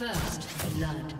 First blood.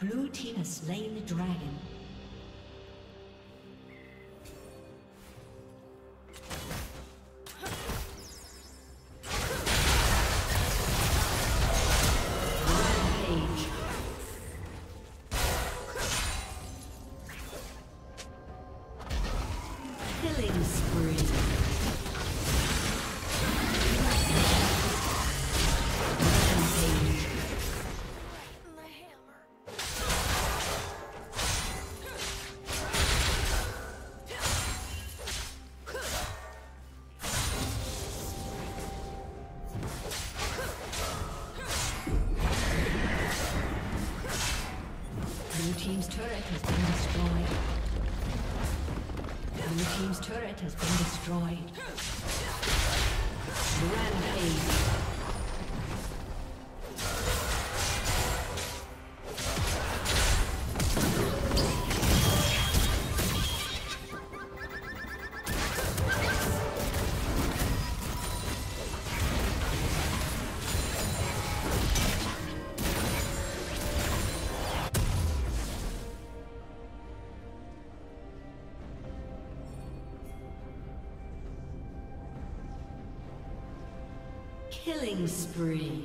Blue team has slain the dragon. Rampage. Has been destroyed. Rampage. Killing spree.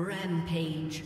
Rampage.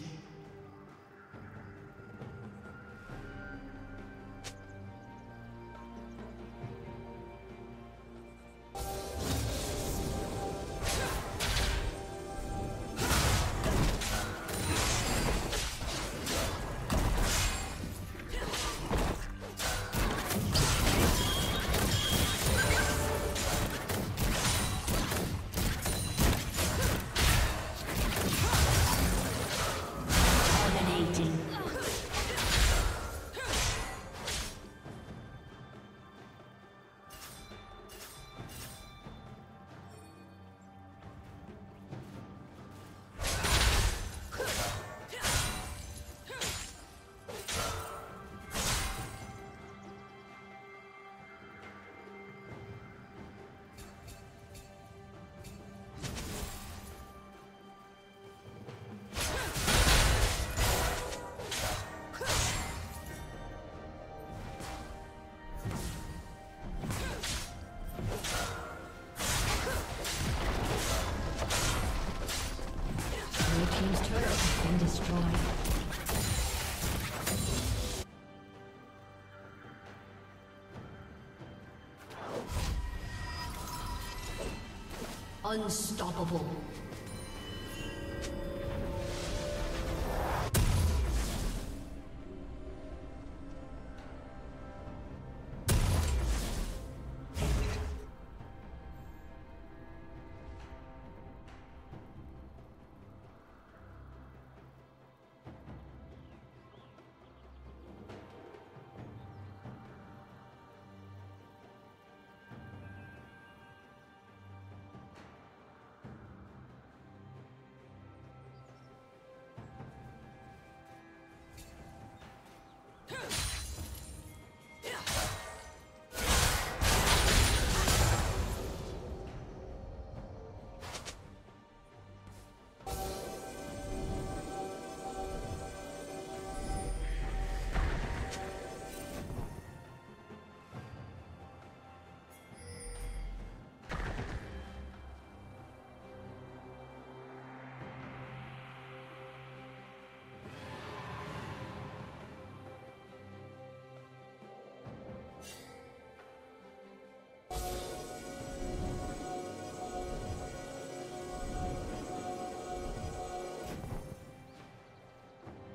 Unstoppable.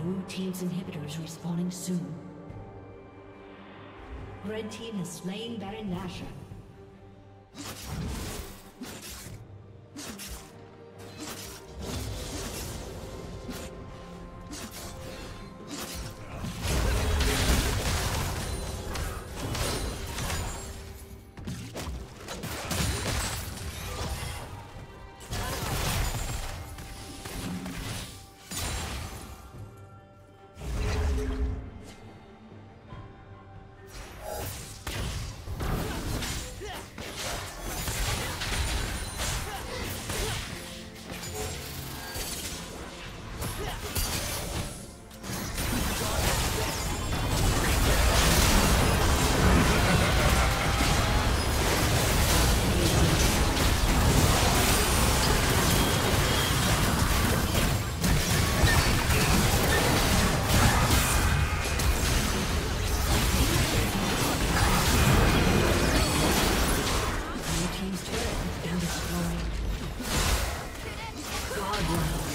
Blue team's inhibitors respawning soon. Red team has slain Baron Nashor. Team's turret has been destroyed. God.